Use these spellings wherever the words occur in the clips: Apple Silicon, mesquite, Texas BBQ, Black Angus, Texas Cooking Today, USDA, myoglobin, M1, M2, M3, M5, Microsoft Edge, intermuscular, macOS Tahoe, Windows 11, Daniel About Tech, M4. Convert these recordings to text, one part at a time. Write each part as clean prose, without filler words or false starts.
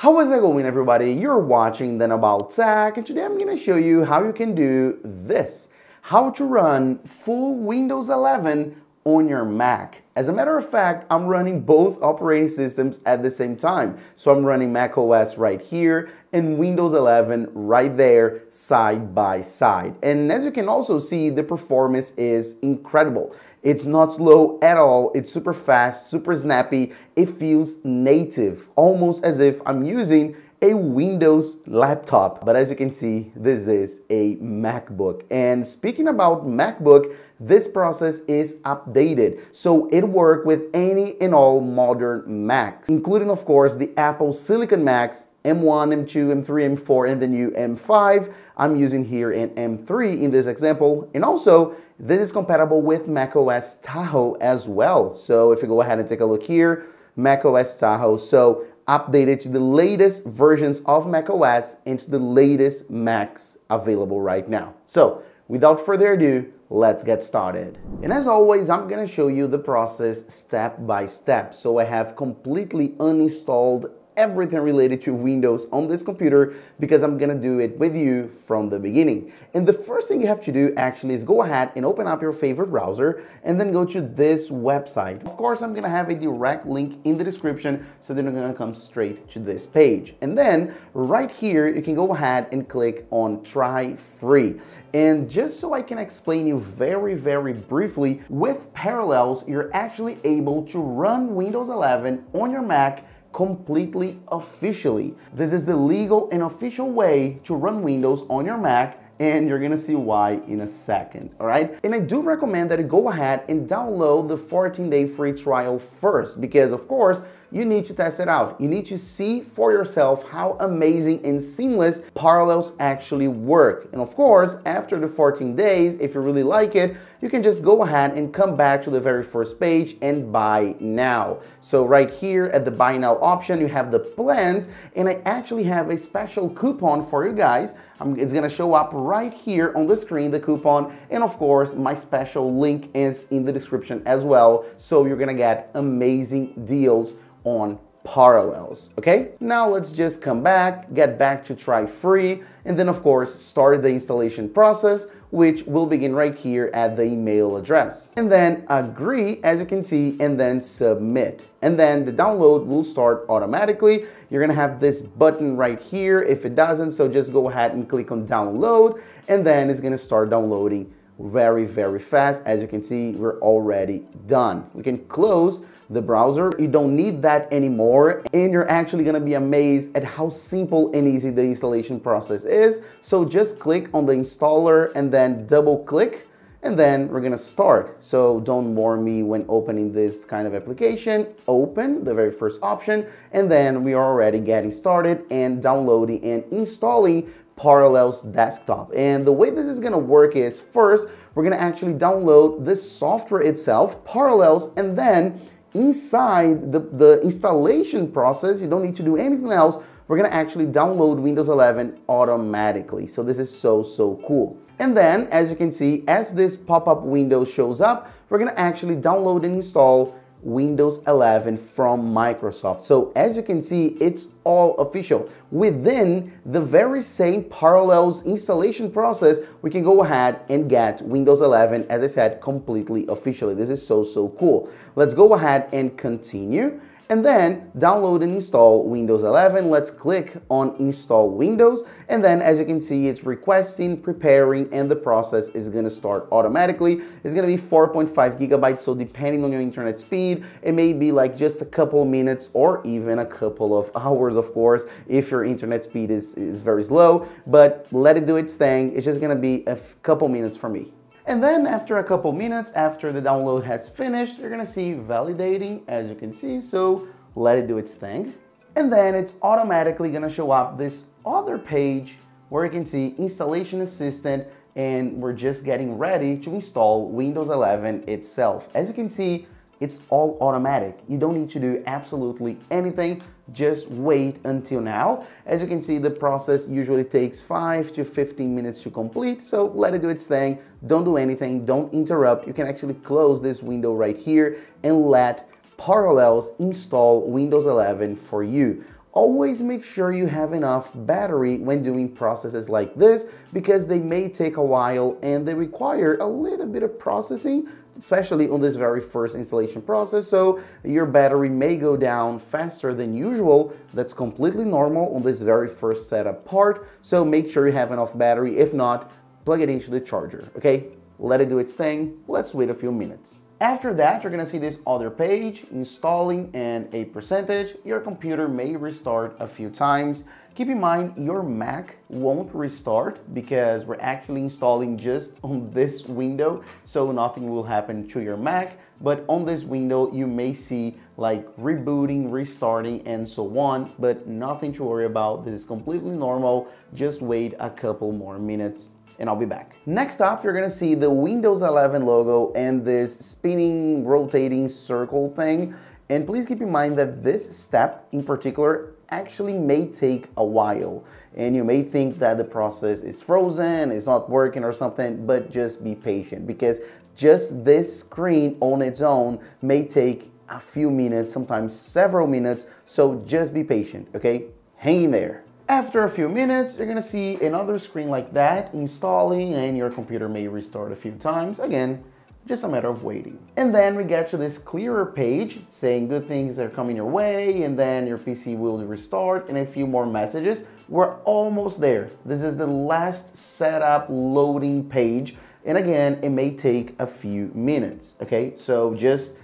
How is it going, everybody? You're watching Daniel About Tech, and today I'm going to show you how you can do this. How to run full Windows 11 on your Mac. As a matter of fact, I'm running both operating systems at the same time. So I'm running macOS right here and Windows 11 right there, side by side. And as you can also see, the performance is incredible. It's not slow at all. It's super fast, super snappy. It feels native, almost as if I'm using a Windows laptop. But as you can see, this is a MacBook. And speaking about MacBook, this process is updated, so it works with any and all modern Macs, including, of course, the Apple Silicon Macs, M1, M2, M3, M4, and the new M5. I'm using here an M3 in this example. And also, this is compatible with macOS Tahoe as well. So if you go ahead and take a look here, macOS Tahoe. So updated to the latest versions of macOS and to the latest Macs available right now. So without further ado, let's get started. And as always, I'm gonna show you the process step by step. So I have completely uninstalled everything related to Windows on this computer because I'm gonna do it with you from the beginning. And the first thing you have to do actually is go ahead and open up your favorite browser and then go to this website. Of course, I'm gonna have a direct link in the description, so then you're gonna come straight to this page. And then right here, you can go ahead and click on try free. And just so I can explain you very briefly, with Parallels, you're actually able to run Windows 11 on your Mac completely officially. This is the legal and official way to run Windows on your Mac, and you're gonna see why in a second, all right? And I do recommend that you go ahead and download the 14-day free trial first, because of course, you need to test it out. You need to see for yourself how amazing and seamless Parallels actually work. And of course, after the 14 days, if you really like it, you can just go ahead and come back to the very first page and buy now. So right here at the buy now option, you have the plans, and I actually have a special coupon for you guys. It's gonna show up right here on the screen, the coupon, and of course, my special link is in the description as well. So you're gonna get amazing deals on Parallels, okay? Now let's just come back, get back to try free, and then of course start the installation process, which will begin right here at the email address. And then agree, as you can see, and then submit. And then the download will start automatically. You're gonna have this button right here if it doesn't, so just go ahead and click on download, and then it's gonna start downloading very fast. As you can see, we're already done. We can close the browser. You don't need that anymore, and you're actually gonna be amazed at how simple and easy the installation process is. So just click on the installer and then double click, and then we're gonna start. So don't warn me when opening this kind of application. Open the very first option, and then we are already getting started and downloading and installing Parallels desktop. And the way this is gonna work is, first, we're gonna actually download the software itself, Parallels, and then inside the installation process, you don't need to do anything else. We're gonna actually download Windows 11 automatically. So this is so cool. And then, as you can see, as this pop-up window shows up, we're gonna actually download and install Windows 11 from Microsoft. So as you can see, it's all official. Within the very same Parallels installation process, we can go ahead and get Windows 11, as I said, completely officially. This is so cool. Let's go ahead and continue, and then download and install Windows 11. Let's click on install Windows, and then as you can see, it's requesting, preparing, and the process is gonna start automatically. It's gonna be 4.5 gigabytes, so depending on your internet speed, it may be like just a couple minutes or even a couple of hours, of course, if your internet speed is very slow, but let it do its thing. It's just gonna be a couple minutes for me. And then after a couple minutes, after the download has finished, you're gonna see validating, as you can see, so let it do its thing. And then it's automatically gonna show up this other page where you can see installation assistant, and we're just getting ready to install Windows 11 itself. As you can see, it's all automatic. You don't need to do absolutely anything. Just wait until now. As you can see, the process usually takes 5 to 15 minutes to complete, so let it do its thing. Don't do anything, don't interrupt. You can actually close this window right here and let Parallels install Windows 11 for you. Always make sure you have enough battery when doing processes like this, because they may take a while and they require a little bit of processing, especially on this very first installation process. So your battery may go down faster than usual. That's completely normal on this very first setup part. So make sure you have enough battery. If not, plug it into the charger, okay? Let it do its thing. Let's wait a few minutes. After that, you're gonna see this other page, installing and a percentage. Your computer may restart a few times. Keep in mind, your Mac won't restart because we're actually installing just on this window, so nothing will happen to your Mac. But on this window, you may see like rebooting, restarting, and so on, but nothing to worry about. This is completely normal. Just wait a couple more minutes and I'll be back. Next up, you're gonna see the Windows 11 logo and this spinning, rotating circle thing. And please keep in mind that this step in particular actually may take a while. And you may think that the process is frozen, it's not working or something, but just be patient, because just this screen on its own may take a few minutes, sometimes several minutes. So just be patient, okay? Hang in there. After a few minutes, you're gonna see another screen like that, installing, and your computer may restart a few times. Again, just a matter of waiting. And then we get to this clearer page saying good things are coming your way, and then your PC will restart, and a few more messages. We're almost there. This is the last setup loading page. And again, it may take a few minutes, okay? So just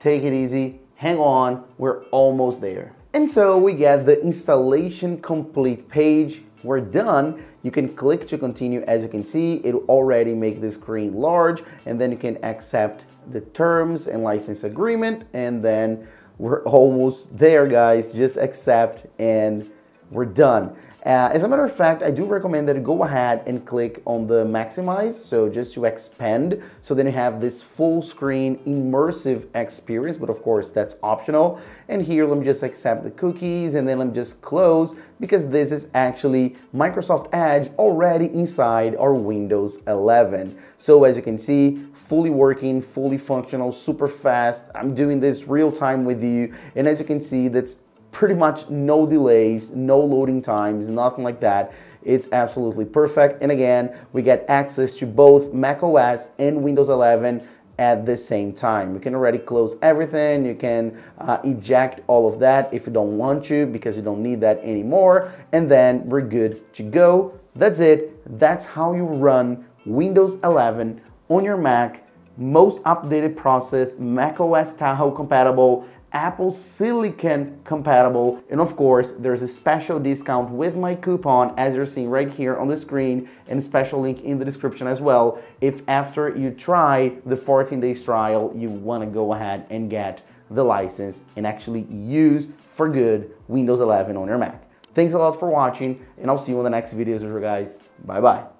take it easy, hang on, we're almost there. And so we get the installation complete page. We're done. You can click to continue. As you can see, it already makes the screen large, and then you can accept the terms and license agreement. And then we're almost there, guys. Just accept and we're done. As a matter of fact, I do recommend that you go ahead and click on the maximize. So just to expand, so then you have this full screen immersive experience, but of course that's optional. And here, let me just accept the cookies, and then let me just close, because this is actually Microsoft Edge already inside our Windows 11. So as you can see, fully working, fully functional, super fast. I'm doing this real time with you. And as you can see, that's pretty much no delays, no loading times, nothing like that. It's absolutely perfect. And again, we get access to both macOS and Windows 11 at the same time. You can already close everything. You can eject all of that if you don't want to, because you don't need that anymore. And then we're good to go. That's it. That's how you run Windows 11 on your Mac. Most updated process, macOS Tahoe compatible, Apple Silicon compatible. And of course, there's a special discount with my coupon, as you're seeing right here on the screen, and a special link in the description as well, if after you try the 14 days trial, you wanna go ahead and get the license and actually use for good Windows 11 on your Mac. Thanks a lot for watching, and I'll see you in the next videos, guys. Bye-bye.